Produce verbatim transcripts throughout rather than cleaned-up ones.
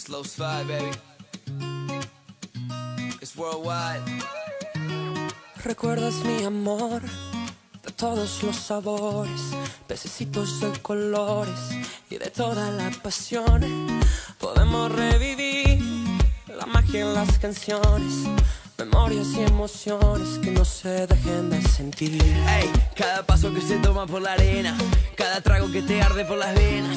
It's Low Spy, baby. It's worldwide. Recuerdas mi amor de todos los sabores, pececitos de colores y de toda la pasión. Podemos revivir la magia en las canciones, memorias y emociones que no se dejen de sentir. Hey, cada paso que se toma por la arena, cada trago que te arde por las venas,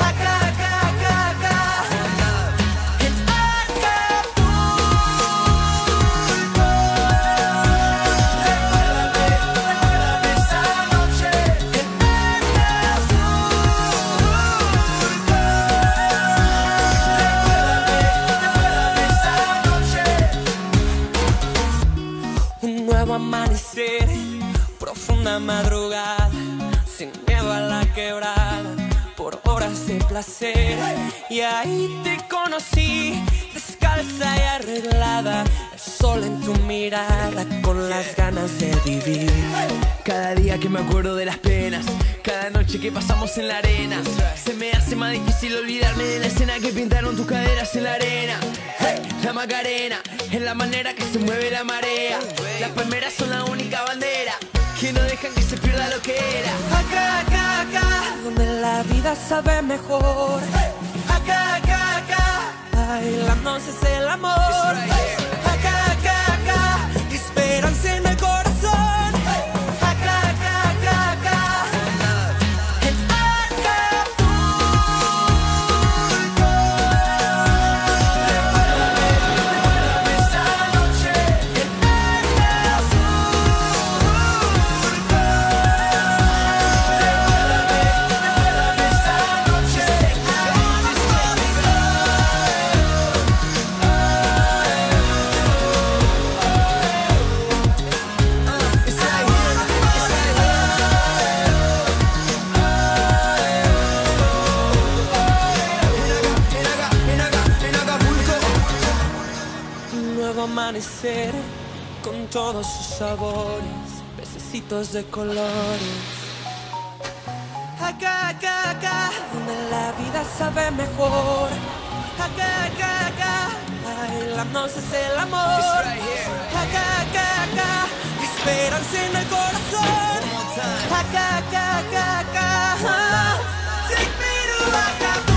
Acá, acá, acá, acá, it's Acapulco. Esta noche, it's Acapulco. Un nuevo amanecer, profunda madrugada, sin miedo a la quebrada, por horas de placer. Y ahí te conocí, descalza y arreglada, el sol en tu mirada, con las ganas de vivir. Cada día que me acuerdo de las penas, cada noche que pasamos en la arena, se me hace más difícil olvidarme de la escena que pintaron tus caderas en la arena. Hey, la Macarena es la manera que se mueve la marea, las palmeras son la única bandera que no dejan que se pierda lo que era. Acá, acá, acá, donde la vida sabe mejor. Hey. Acá, acá, acá, bailando es el amor. Right. Hey. Acá, acá, acá, esperanza en el corazón. Hey. Acá, acá, acá, acá, it's Acapulco. Prepárame esta noche, it's Acapulco. Amanecer con todos sus sabores, pececitos de colores. Acá, acá, acá, donde la vida sabe mejor. Acá, acá, acá, bailamos es el amor. Acá, acá, acá, esperanza en el corazón. Acá, acá, acá, acá, take me to Acapulco.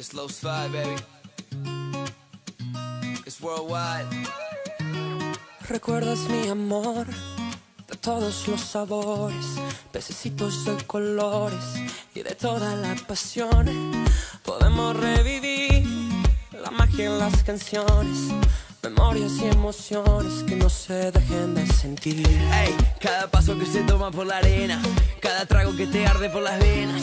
It's Low Spy, baby. It's worldwide. Recuerdas mi amor de todos los sabores, pececitos de colores y de toda la pasión. Podemos revivir la magia en las canciones, memorias y emociones que no se dejen de sentir. Hey, cada paso que se toma por la arena, cada trago que te arde por las venas,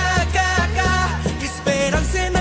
acá, acá, esperanza en el